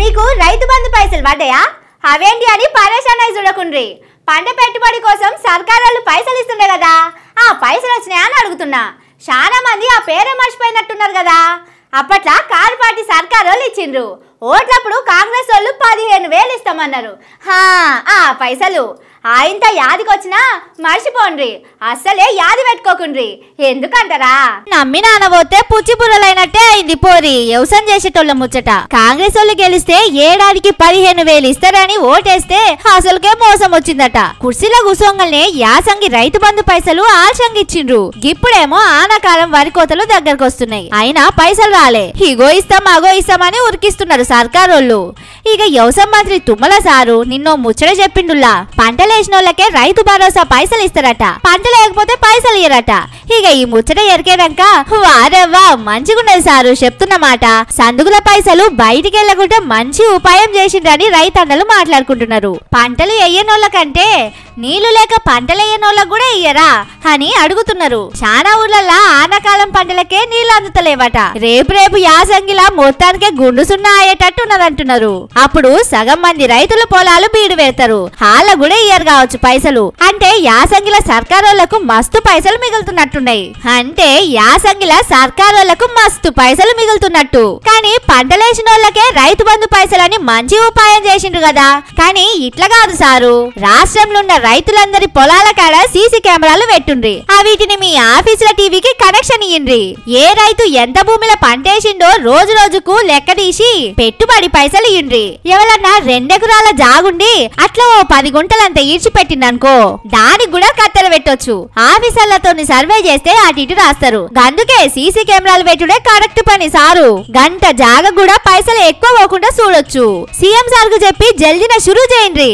మీకు రైతు బంధు పైసలు పడ్డాయా? అవేంటి అని పరేషాన్ అయి చూడకుండ్రి. పంట పెట్టుబడి కోసం సర్కారాలు పైసలు ఇస్తుండే కదా, ఆ పైసలు వచ్చినాయా అని అడుగుతున్నా. చాలా మంది ఆ పేరే మర్చిపోయినట్టున్నారు కదా. అప్పట్లో కారు పార్టీ సర్కారు వాళ్ళు ఇచ్చిండ్రు. ఓట్లప్పుడు కాంగ్రెస్ వాళ్ళు 15,000 ఇస్తామన్నారు. ఆ పైసలు ఆయంత యాదికొచ్చినా మర్చిపోండ్రి, అస్సలే యాది పెట్టుకోకుండ్రి. ఎందుకంటారా, నమ్మి నానబోతే పుచ్చిపురలైనట్టే అయింది పోరి వ్యవసాయం చేసేటోళ్ళ ముచ్చట. కాంగ్రెస్ వాళ్ళు గెలిస్తే ఏడాదికి 15,000 ఇస్తారని ఓటేస్తే అసలుకే మోసం వచ్చిందట. కుర్చీలో కూసోంగల్నే యాసంగి రైతు బంధు పైసలు ఆల్సంగి ఇచ్చిండ్రు. ఇప్పుడేమో ఆనాకాలం వరి కోతలు దగ్గరకు వస్తున్నాయి, అయినా పైసలు రాలే. ఇగో ఇస్తాం అగో ఇస్తామని ఉరికిస్తున్నారు సర్కారోళ్ళు. ఇక వ్యవసాయ మంత్రి తుమ్మల సారు నిన్నో ముచ్చట చెప్పిండులా, పంటలే కే రైతు భరోసా పైసలు ఇస్తారట, పంట లేకపోతే పైసలు ఇయ్యరట. ఇక ఈ ముచ్చట ఎరికేదాక వారెవ్వా మంచిగున్నది సారు చెప్తున్నమాట. సందుకుల పైసలు బయటికి వెళ్ళకుండా మంచి ఉపాయం చేసిండ్రని రైతన్నలు మాట్లాడుకుంటున్నారు. పంటలు ఎయ్యనోళ్ళకంటే నీళ్లు లేక పంటలేయనోళ్ళకు కూడా ఇయ్యరా అని అడుగుతున్నారు. చాలా ఊర్లలా ఆనకాలం పంటలకే నీళ్లు అందుతలేవట. రేపు యాసంగిలా మొత్తానికే గుండు సున్నా అయ్యేటట్టు ఉన్నదంటున్నారు. అప్పుడు సగం మంది రైతుల పొలాలు బీడు పెడతారు, వాళ్ళ కూడా ఇయ్యరు కావచ్చు పైసలు. అంటే యాసంగిల సర్కారోళ్లకు మస్తు పైసలు మిగులుతున్నట్టున్నాయి. అంటే యాసంగిల సర్కారోళ్లకు మస్తు పైసలు మిగులుతున్నట్టు. కానీ పంటలేసినోళ్ళకే రైతు బంధు పైసలని మంచి ఉపాయం చేసిండ్రు కదా. కానీ ఇట్లా కాదు సారు, రాష్ట్రంలో ఉన్న రైతులందరి పొలాల కాడ సీసీ కెమెరాలు పెట్టుండ్రి. వీటిని మీ ఆఫీసుల టీవీకి కనెక్షన్ ఇయ్యండి. ఏ రైతు ఎంత భూమిలో పంటేసిండో రోజు రోజుకు లెక్క తీసి పెట్టుబడి పైసలు ఇయ్యండి. ఎవరన్నా 2 ఎకరాల జాగుండి అట్లా 10 గుంటలంత ఈడ్చి పెట్టిండనుకో, దానికి కూడా కత్తెర పెట్టొచ్చు. ఆఫీసర్లతో సర్వే చేస్తే అటు ఇటు రాస్తారు. అందుకే సీసీ కెమెరాలు పెట్టుడే కరెక్ట్ పని సారు. గంట జాగ కూడా పైసలు ఎక్కువ పోకుండా చూడొచ్చు. సీఎం సార్ కు చెప్పి జల్దిన షురూ చేయండి.